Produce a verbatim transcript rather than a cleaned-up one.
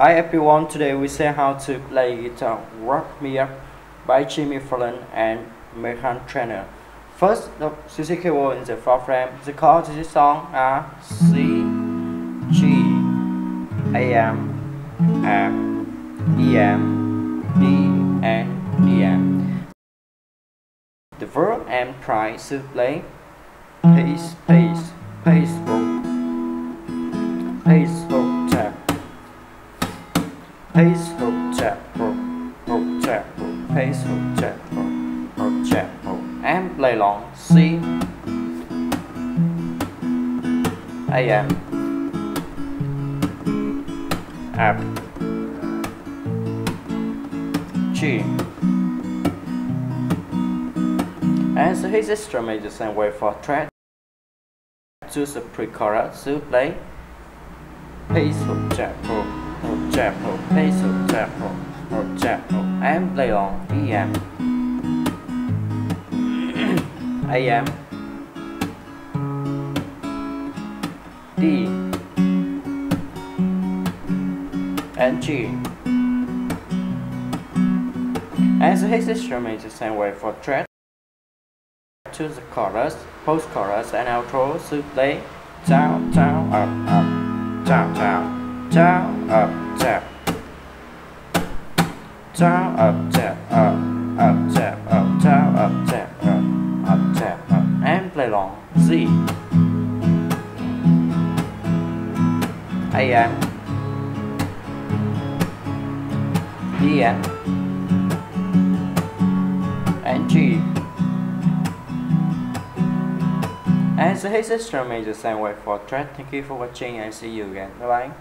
Hi everyone, today we see how to play guitar Wrap Me Up by Jimmy Fallon and Meghan Trainor. First, the C C cable in the fourth frame. The chords to this song are C, G, A M, F, E M, D, and D M. The verb am tries to play pace, pace, Facebook, Facebook tab. Facebook chat, book, book chat, book, Facebook chat, book, book chat, book, and play along. C, A M, F, G, and so his instrument is the same way for track. Choose the pre-chorus to play Facebook chat, book. Or chapel, place of chapel, or chapel, and play on E M, A M, D, and G. And so his instrument is the same way for thread. Choose the chorus, post chorus, and outro to play down, down, up, up, down, down. Down, up, tap. Down, up, tap, up, up, tap, up, down, up, tap, up, up, tap, up, and play along. Z, A M, D M, and G. And so his instrument is the same way for thread. Thank you for watching and see you again. Bye bye.